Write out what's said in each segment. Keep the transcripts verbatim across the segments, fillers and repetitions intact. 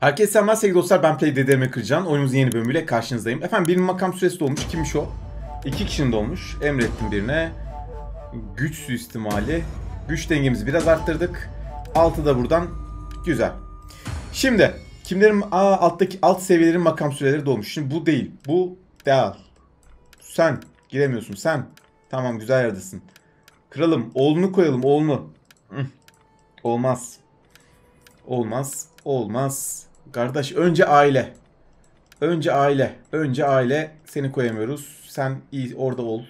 Herkese selamlar sevgili dostlar, ben PlayDDM Kırcan. Oyunumuzun yeni bölümüyle karşınızdayım. Efendim benim makam süresi dolmuş. Kimmiş o? İki kişinin dolmuş. Emrettim birine. Güç suistimali. Güç dengemizi biraz arttırdık. Altı da buradan. Güzel. Şimdi kimlerin aa, alttaki alt seviyelerin makam süreleri dolmuş. Şimdi bu değil. Bu değil. Sen giremiyorsun sen. Tamam, güzel yerdesin. Kralım, oğlunu koyalım, oğlunu. Olmaz. Olmaz. Olmaz. Kardeş önce aile. Önce aile. Önce aile. Seni koyamıyoruz. Sen iyi orada ol.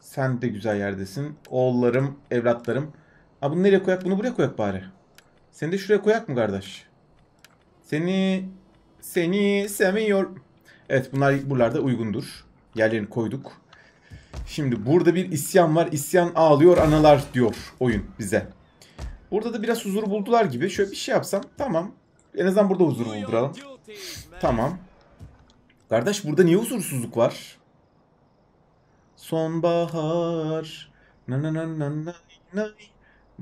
Sen de güzel yerdesin. Oğullarım, evlatlarım. Ha bunu nereye koyak? Bunu buraya koyak bari. Seni de şuraya koyak mı kardeş? Seni seni seviyor. Evet, bunlar buralarda uygundur. Yerlerini koyduk. Şimdi burada bir isyan var. İsyan ağlıyor analar diyor oyun bize. Burada da biraz huzuru buldular gibi. Şöyle bir şey yapsam. Tamam. En azından burada huzuru bulduralım. Tamam. Kardeş burada niye huzursuzluk var? Sonbahar.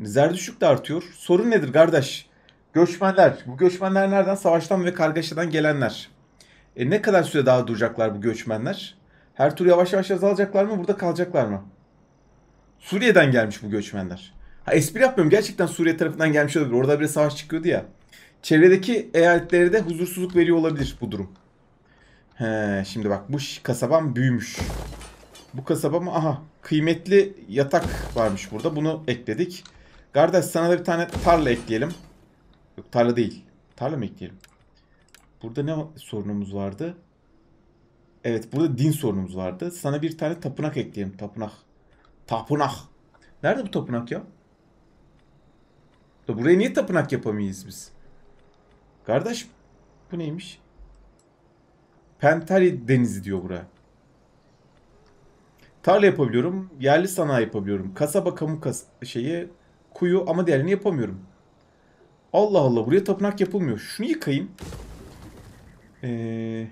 Zerdüşlük de artıyor. Sorun nedir kardeş? Göçmenler. Bu göçmenler nereden? Savaştan ve kargaşadan gelenler. E ne kadar süre daha duracaklar bu göçmenler? Her tur yavaş yavaş azalacaklar mı? Burada kalacaklar mı? Suriye'den gelmiş bu göçmenler. Ha, espri yapmıyorum. Gerçekten Suriye tarafından gelmiş olabilir. Orada bir savaş çıkıyordu ya. Çevredeki eyaletlere de huzursuzluk veriyor olabilir bu durum. He, şimdi bak bu kasabam büyümüş. Bu kasabam aha kıymetli yatak varmış burada. Bunu ekledik. Kardeş sana da bir tane tarla ekleyelim. Yok tarla değil. Tarla mı ekleyelim? Burada ne sorunumuz vardı? Evet burada din sorunumuz vardı. Sana bir tane tapınak ekleyelim. Tapınak. Tapınak. Nerede bu tapınak ya? Da buraya niye tapınak yapamayız biz? Kardeş bu neymiş? Pentari denizi diyor buraya. Tarla yapabiliyorum. Yerli sanayi yapabiliyorum. Kasaba kamu kas şeyi kuyu ama diğerini yapamıyorum. Allah Allah, buraya tapınak yapılmıyor. Şunu yıkayayım. Ee,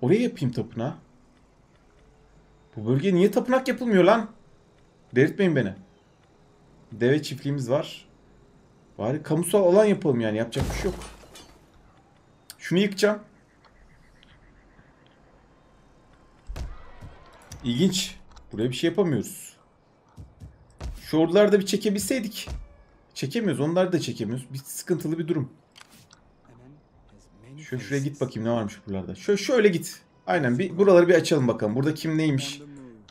oraya yapayım tapınağı. Bu bölgeye niye tapınak yapılmıyor lan? Delirtmeyin beni. Deve çiftliğimiz var. Bari kamusal alan yapalım yani. Yapacak bir şey yok. Şunu yıkacağım. İlginç. Buraya bir şey yapamıyoruz. Şu orduları da bir çekebilseydik. Çekemiyoruz. Onları da çekemiyoruz. Bir sıkıntılı bir durum. Şöyle şuraya git bakayım ne varmış buralarda. Şöyle, şöyle git. Aynen bir buraları bir açalım bakalım. Burada kim neymiş?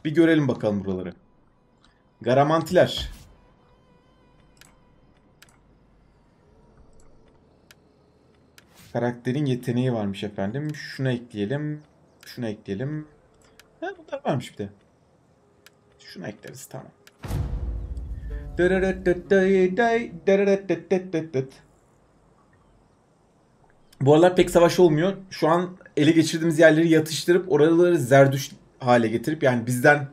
Bir görelim bakalım buraları. Garamantiler. Karakterin yeteneği varmış efendim. Şuna ekleyelim. Şuna ekleyelim. Ha, bunlar varmış bir de. Şuna ekleriz tamam. Bu aralar pek savaş olmuyor. Şu an ele geçirdiğimiz yerleri yatıştırıp oraları zerdüş hale getirip yani bizden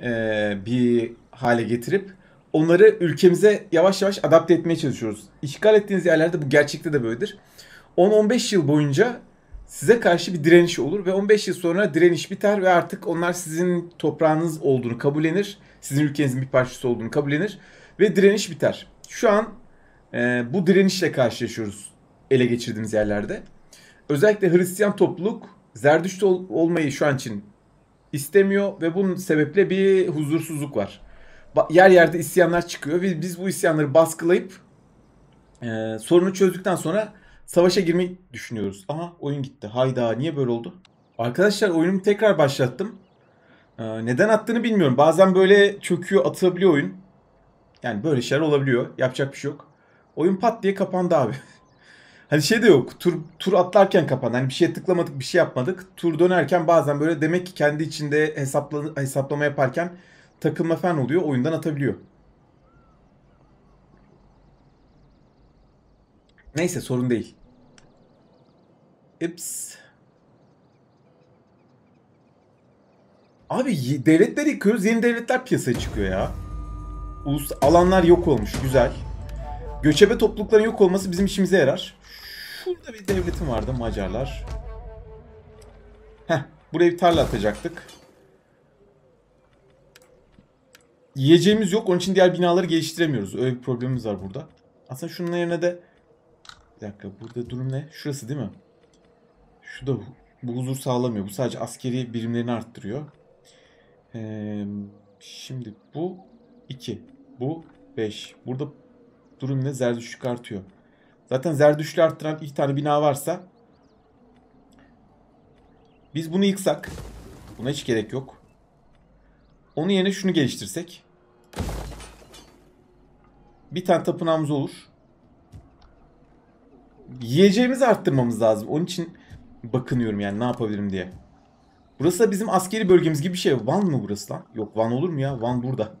e, bir hale getirip onları ülkemize yavaş yavaş adapte etmeye çalışıyoruz. İşgal ettiğiniz yerlerde bu gerçekte de böyledir. on on beş yıl boyunca size karşı bir direniş olur ve on beş yıl sonra direniş biter ve artık onlar sizin toprağınız olduğunu kabullenir. Sizin ülkenizin bir parçası olduğunu kabullenir ve direniş biter. Şu an e, bu direnişle karşılaşıyoruz ele geçirdiğimiz yerlerde. Özellikle Hristiyan topluluk Zerdüşt ol olmayı şu an için istemiyor ve bunun sebeple bir huzursuzluk var. Ba yer yerde isyanlar çıkıyor ve biz bu isyanları baskılayıp e, sorunu çözdükten sonra savaşa girmeyi düşünüyoruz. Aha oyun gitti. Hayda niye böyle oldu? Arkadaşlar oyunumu tekrar başlattım. Ee, neden attığını bilmiyorum. Bazen böyle çöküyor atabiliyor oyun. Yani böyle şeyler olabiliyor. Yapacak bir şey yok. Oyun pat diye kapandı abi. Hani şey de yok. Tur, tur atlarken kapandı. Hani bir şeye tıklamadık bir şey yapmadık. Tur dönerken bazen böyle demek ki kendi içinde hesapla, hesaplama yaparken takılma falan oluyor. Oyundan atabiliyor. Neyse sorun değil. Ips. Abi devletleri yıkıyoruz. Yeni devletler piyasaya çıkıyor ya. Ulus alanlar yok olmuş. Güzel. Göçebe toplulukların yok olması bizim işimize yarar. Şurada bir devletim vardı. Macarlar. Heh. Buraya bir tarla atacaktık. Yiyeceğimiz yok. Onun için diğer binaları geliştiremiyoruz. Öyle bir problemimiz var burada. Aslında şunun yerine de Bir dakika, burada durum ne? Şurası değil mi? Şu da bu huzur sağlamıyor. Bu sadece askeri birimlerini arttırıyor. Ee, şimdi bu iki. Bu beş. Burada durum ne? Zerdüştlük artıyor. Zaten Zerdüştlüğü arttıran iki tane bina varsa biz bunu yıksak, buna hiç gerek yok. Onun yerine şunu geliştirsek. Bir tane tapınağımız olur. Yiyeceğimizi arttırmamız lazım. Onun için bakınıyorum yani ne yapabilirim diye. Burası da bizim askeri bölgemiz gibi bir şey. Van mı burası lan? Yok, Van olur mu ya? Van burada.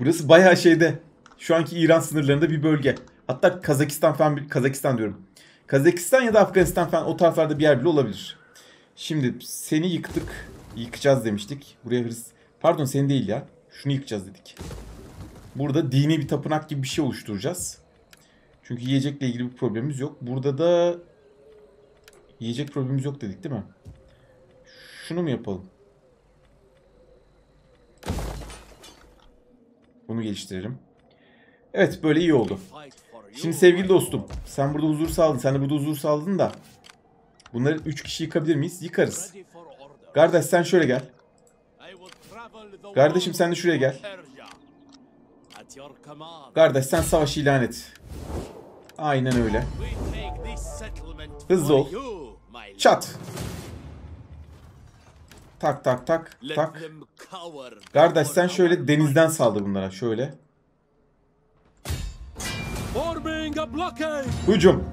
Burası bayağı şeyde. Şu anki İran sınırlarında bir bölge. Hatta Kazakistan falan, Kazakistan diyorum. Kazakistan ya da Afganistan falan, o taraflarda bir yer bile olabilir. Şimdi seni yıktık. Yıkacağız demiştik. Buraya hırs... Pardon, seni değil ya. Şunu yıkacağız dedik. Burada dini bir tapınak gibi bir şey oluşturacağız. Çünkü yiyecekle ilgili bir problemimiz yok. Burada da yiyecek problemimiz yok dedik değil mi? Şunu mu yapalım? Bunu geliştirelim. Evet, böyle iyi oldu. Şimdi sevgili dostum, sen burada huzur sağladın. Sen de burada huzur sağladın da bunları üç kişi yıkabilir miyiz? Yıkarız. Kardeş sen şöyle gel. Kardeşim sen de şuraya gel. Kardeş sen savaşı ilan et. Aynen öyle. Hızlı ol. Çat. Tak tak tak tak. Kardeş sen şöyle denizden saldır bunlara. Şöyle. Hücum.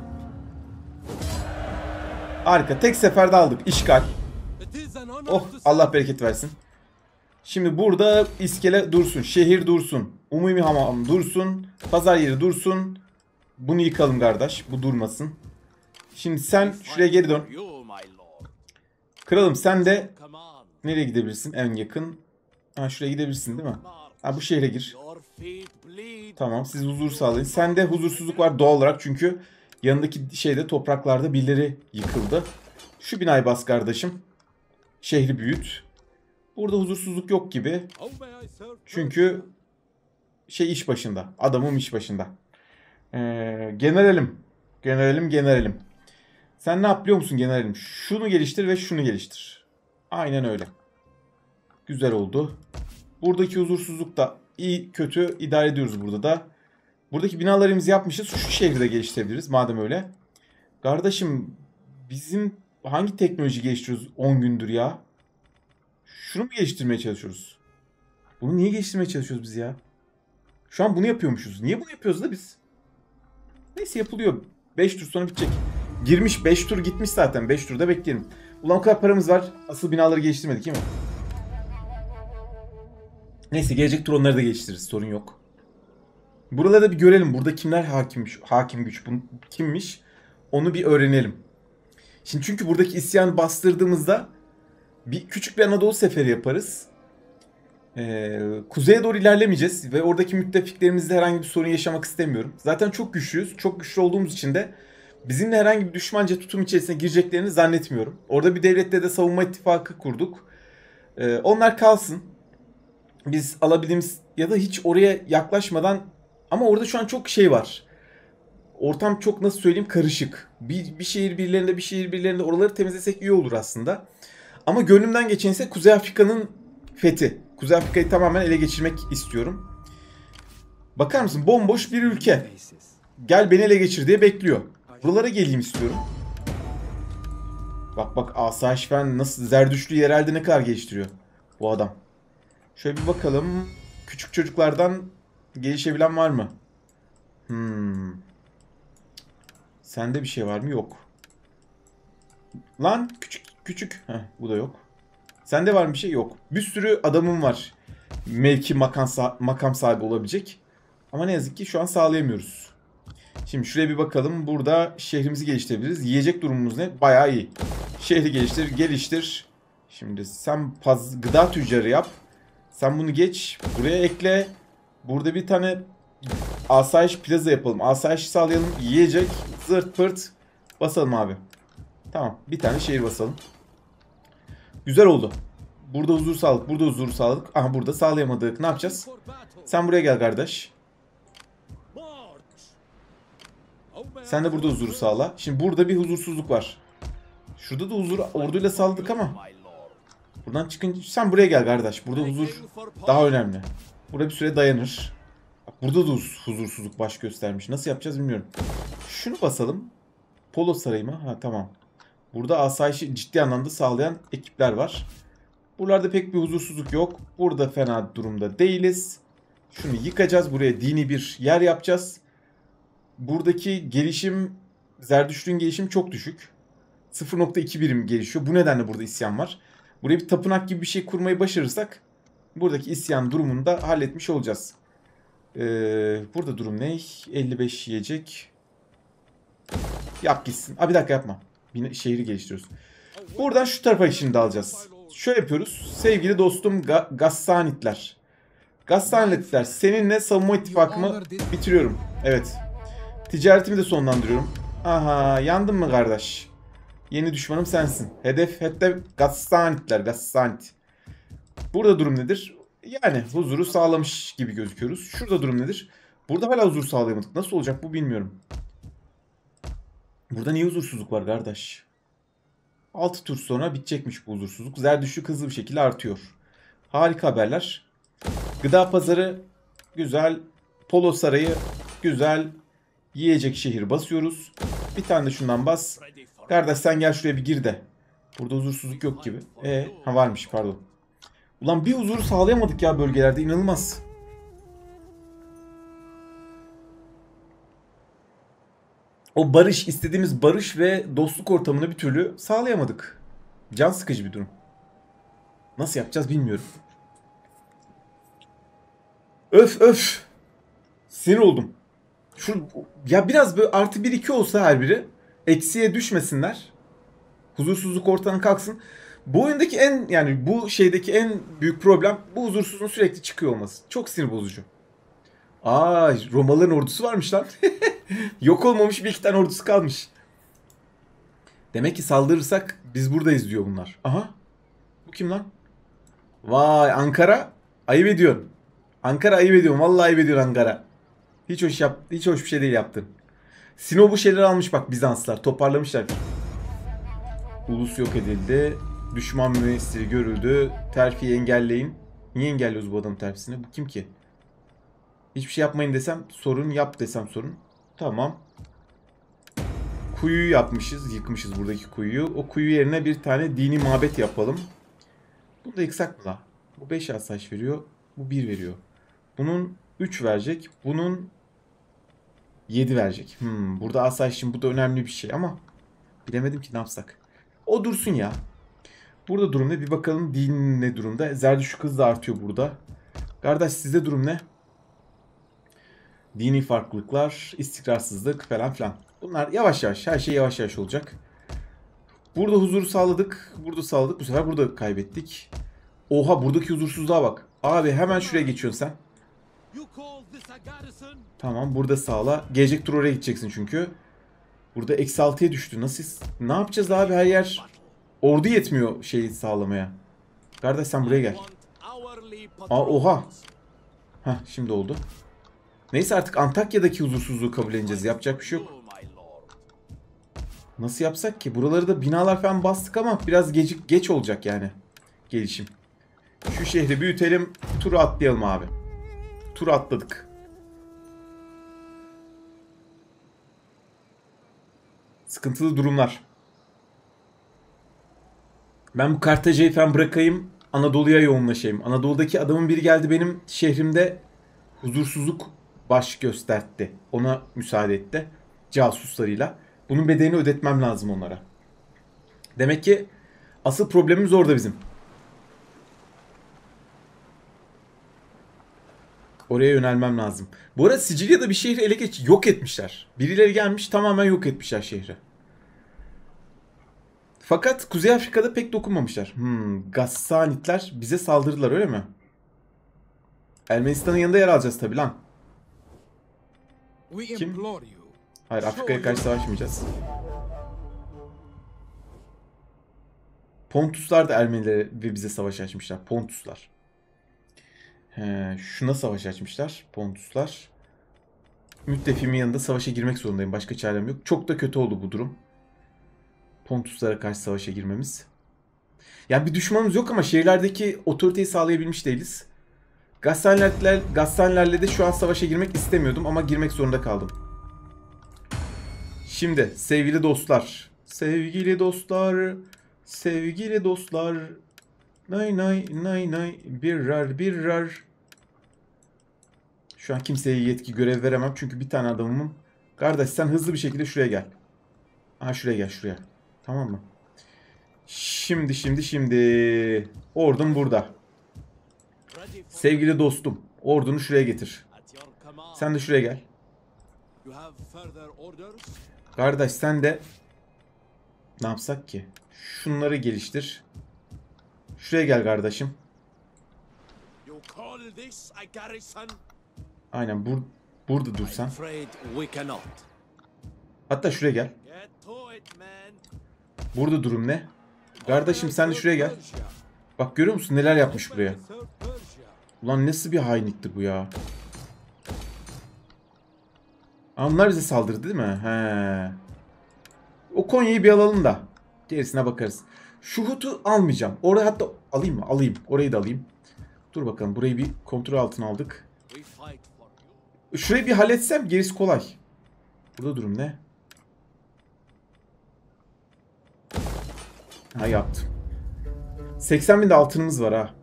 Harika. Tek seferde aldık. İşgal. Oh, Allah bereket versin. Şimdi burada iskele dursun. Şehir dursun. Umumi hamam dursun. Pazar yeri dursun. Bunu yıkalım kardeş. Bu durmasın. Şimdi sen şuraya geri dön. Kralım sen de nereye gidebilirsin? En yakın. Ha, şuraya gidebilirsin değil mi? Ha, bu şehre gir. Tamam, siz huzur sağlayın. Sende huzursuzluk var doğal olarak çünkü yanındaki şeyde, topraklarda birileri yıkıldı. Şu binayı bas kardeşim. Şehri büyüt. Burada huzursuzluk yok gibi. Çünkü şey iş başında. Adamım iş başında. Ee, generalim. Generalim generalim. Sen ne yap biliyor musun generalim? Şunu geliştir ve şunu geliştir. Aynen öyle. Güzel oldu. Buradaki huzursuzluk da iyi kötü idare ediyoruz burada da. Buradaki binalarımızı yapmışız. Şu şehri de geliştirebiliriz madem öyle. Kardeşim bizim hangi teknoloji geliştiriyoruz on gündür ya? Şunu mu geliştirmeye çalışıyoruz? Bunu niye geliştirmeye çalışıyoruz biz ya? Şu an bunu yapıyormuşuz. Niye bunu yapıyoruz da biz? Neyse, yapılıyor. beş tur sonra bitecek. Girmiş beş tur gitmiş zaten. beş turda bekleyelim. Ulan o kadar paramız var. Asıl binaları geliştirmedik değil mi? Neyse, gelecek tur onları da geliştiririz. Sorun yok. Buralarda bir görelim. Burada kimler hakimmiş? Hakim güç kimmiş? Onu bir öğrenelim. Şimdi çünkü buradaki isyanı bastırdığımızda bir küçük bir Anadolu seferi yaparız. Ee, kuzeye doğru ilerlemeyeceğiz ve oradaki müttefiklerimizle herhangi bir sorun yaşamak istemiyorum. Zaten çok güçlüyüz. Çok güçlü olduğumuz için de bizimle herhangi bir düşmanca tutum içerisine gireceklerini zannetmiyorum. Orada bir devletle de savunma ittifakı kurduk. Ee, onlar kalsın. Biz alabildiğimiz ya da hiç oraya yaklaşmadan, ama orada şu an çok şey var. Ortam çok, nasıl söyleyeyim, karışık. Bir, bir şehir birilerinde bir şehir birilerinde oraları temizlesek iyi olur aslında. Ama gönlümden geçen ise Kuzey Afrika'nın fethi. Kuzey Afrika'yı tamamen ele geçirmek istiyorum. Bakar mısın? Bomboş bir ülke. Gel beni ele geçir diye bekliyor. Buralara geleyim istiyorum. Bak bak, asayiş falan nasıl, Zerdüştlü yerelde ne kadar geliştiriyor bu adam. Şöyle bir bakalım. Küçük çocuklardan gelişebilen var mı? Hmm. Sende bir şey var mı? Yok. Lan küçük küçük. Heh, bu da yok. Sende var mı bir şey? Yok. Bir sürü adamım var. Mevki, makam, sah makam sahibi olabilecek. Ama ne yazık ki şu an sağlayamıyoruz. Şimdi şuraya bir bakalım. Burada şehrimizi geliştirebiliriz. Yiyecek durumumuz ne? Bayağı iyi. Şehri geliştir, geliştir. Şimdi sen paz gıda tüccarı yap. Sen bunu geç. Buraya ekle. Burada bir tane asayiş plaza yapalım. Asayiş sağlayalım. Yiyecek. Zırt pırt. Basalım abi. Tamam. Bir tane şehir basalım. Güzel oldu. Burada huzur sağladık. Burada huzur sağladık. Aha, burada sağlayamadık. Ne yapacağız? Sen buraya gel kardeş. Sen de burada huzuru sağla. Şimdi burada bir huzursuzluk var. Şurada da huzur orduyla saldık ama. Buradan çıkınca sen buraya gel kardeş. Burada huzur daha önemli. Burada bir süre dayanır. Burada da huzursuzluk baş göstermiş. Nasıl yapacağız bilmiyorum. Şunu basalım. Polo sarayıma. Ha tamam. Burada asayişi ciddi anlamda sağlayan ekipler var. Buralarda pek bir huzursuzluk yok. Burada fena durumda değiliz. Şunu yıkacağız. Buraya dini bir yer yapacağız. Buradaki gelişim, Zerdüşt'ün gelişim çok düşük. sıfır nokta iki birim gelişiyor. Bu nedenle burada isyan var. Buraya bir tapınak gibi bir şey kurmayı başarırsak buradaki isyan durumunu da halletmiş olacağız. Ee, burada durum ne? elli beş yiyecek. Yap gitsin. Aa, bir dakika yapma. Bir şehri geliştiriyoruz. Buradan şu tarafa şimdi alacağız. Şöyle yapıyoruz. Sevgili dostum Ga Gassanitler. Gassanitler, seninle savunma ittifakımı bitiriyorum. Evet. Ticaretimi de sonlandırıyorum. Aha, yandın mı kardeş? Yeni düşmanım sensin. Hedef hedef Gassanitler. Gassanit. Burada durum nedir? Yani huzuru sağlamış gibi gözüküyoruz. Şurada durum nedir? Burada hala huzur sağlayamadık. Nasıl olacak bu bilmiyorum. Burada niye huzursuzluk var kardeş? altı tur sonra bitecekmiş bu huzursuzluk. Zerdüştlük hızlı bir şekilde artıyor. Harika haberler. Gıda pazarı güzel. Polo sarayı güzel. Yiyecek şehir basıyoruz. Bir tane de şundan bas. Kardeş sen gel şuraya bir gir de. Burada huzursuzluk yok gibi. E, ha varmış pardon. Ulan bir huzuru sağlayamadık ya bölgelerde, inanılmaz. O barış, istediğimiz barış ve dostluk ortamını bir türlü sağlayamadık. Can sıkıcı bir durum. Nasıl yapacağız bilmiyorum. Öf öf. Sinir oldum. Şu, ya biraz böyle artı bir iki olsa her biri. Eksiye düşmesinler. Huzursuzluk ortadan kalksın. Bu oyundaki en, yani bu şeydeki en büyük problem bu huzursuzluğun sürekli çıkıyor olması. Çok sinir bozucu. Aa, Romalıların ordusu varmış lan. Yok olmamış bir iki tane ordusu kalmış. Demek ki saldırırsak biz buradayız diyor bunlar. Aha. Bu kim lan? Vay Ankara. Ayıp ediyorsun. Ankara ayıp ediyorsun. Vallahi ayıp ediyorsun Ankara. Hiç hoş, yap hiç hoş bir şey değil yaptın. Sinop bu şeyleri almış bak Bizanslar. Toparlamışlar. Ulus yok edildi. Düşman müessiri görüldü. Terfiyi engelleyin. Niye engelliyoruz bu adamın terfisini? Bu kim ki? Hiçbir şey yapmayın desem sorun, yap desem sorun. Tamam. Kuyuyu yapmışız. Yıkmışız buradaki kuyuyu. O kuyu yerine bir tane dini mabet yapalım. Bunu da yıksak mı la? Bu beş asayiş veriyor. Bu bir veriyor. Bunun üç verecek. Bunun yedi verecek. Hmm, burada asayiş için bu da önemli bir şey ama bilemedim ki ne yapsak. O dursun ya. Burada durum ne? Bir bakalım din ne durumda? Zerdüştlük hızla artıyor burada. Kardeş sizde durum ne? Dini farklılıklar, istikrarsızlık falan filan. Bunlar yavaş yavaş, her şey yavaş yavaş olacak. Burada huzuru sağladık, burada sağladık. Bu sefer burada kaybettik. Oha buradaki huzursuzluğa bak. Abi hemen şuraya geçiyorsun sen. Tamam burada sağla. Gelecek tur oraya gideceksin çünkü. Burada eksi altıya düştü. Nasıl? Ne yapacağız abi her yer? Ordu yetmiyor şeyi sağlamaya. Kardeş sen buraya gel. Aa oha. Hah şimdi oldu. Neyse artık Antakya'daki huzursuzluğu kabul edeceğiz. Yapacak bir şey yok. Nasıl yapsak ki? Buraları da binalar falan bastık ama biraz gecik geç olacak yani. Gelişim. Şu şehri büyütelim. Turu atlayalım abi. Turu atladık. Sıkıntılı durumlar. Ben bu Kartaca'yı falan bırakayım. Anadolu'ya yoğunlaşayım. Anadolu'daki adamın biri geldi benim şehrimde. Huzursuzluk baş gösterdi. Ona müsaade etti. Casuslarıyla. Bunun bedelini ödetmem lazım onlara. Demek ki asıl problemimiz orada bizim. Oraya yönelmem lazım. Bu arada Sicilya'da bir şehri ele geç yok etmişler. Birileri gelmiş tamamen yok etmişler şehri. Fakat Kuzey Afrika'da pek dokunmamışlar. Hmm, Gassanitler bize saldırdılar öyle mi? Ermenistan'ın yanında yer alacağız tabi lan. Kim? Hayır Afrika'ya karşı savaşmayacağız. Pontuslar da Ermenilere ve bize savaş açmışlar. Pontuslar. He, şuna savaş açmışlar. Pontuslar. müttefimin yanında savaşa girmek zorundayım. Başka çarem yok. Çok da kötü oldu bu durum. Pontuslara karşı savaşa girmemiz. Yani bir düşmanımız yok ama şehirlerdeki otoriteyi sağlayabilmiş değiliz. Gassanilerle, Gassanilerle de şu an savaşa girmek istemiyordum ama girmek zorunda kaldım. Şimdi sevgili dostlar. Sevgili dostlar. Sevgili dostlar. Nay nay nay nay. Birer birer. Şu an kimseye yetki görev veremem. Çünkü bir tane adamımım. Kardeş sen hızlı bir şekilde şuraya gel. Aha şuraya gel şuraya. Tamam mı? Şimdi şimdi şimdi. Ordum burada. Sevgili dostum. Ordunu şuraya getir. Sen de şuraya gel. Kardeş sen de. Ne yapsak ki? Şunları geliştir. Şuraya gel kardeşim. Aynen bur burada dursan. Hatta şuraya gel. Burada durum ne? Kardeşim sen de şuraya gel. Bak görüyor musun neler yapmış buraya. Ulan nasıl bir hainlikti bu ya. Onlar bize saldırdı değil mi? He. O Konya'yı bir alalım da. Gerisine bakarız. Şu Hut'u almayacağım. Orada hatta alayım mı? Alayım. Orayı da alayım. Dur bakalım burayı bir kontrol altına aldık. Şurayı bir halletsem gerisi kolay. Burada durum ne? Ha yaptım. seksen bin de altınımız var ha.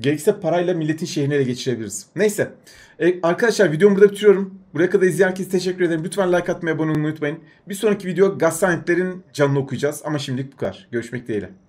Gerekse parayla milletin şehrini ele geçirebiliriz. Neyse. E, arkadaşlar videomu burada bitiriyorum. Buraya kadar izleyen herkese teşekkür ederim. Lütfen like atmayı, abone olmayı unutmayın. Bir sonraki video Gassanitlerin canını okuyacağız. Ama şimdilik bu kadar. Görüşmek dileğiyle.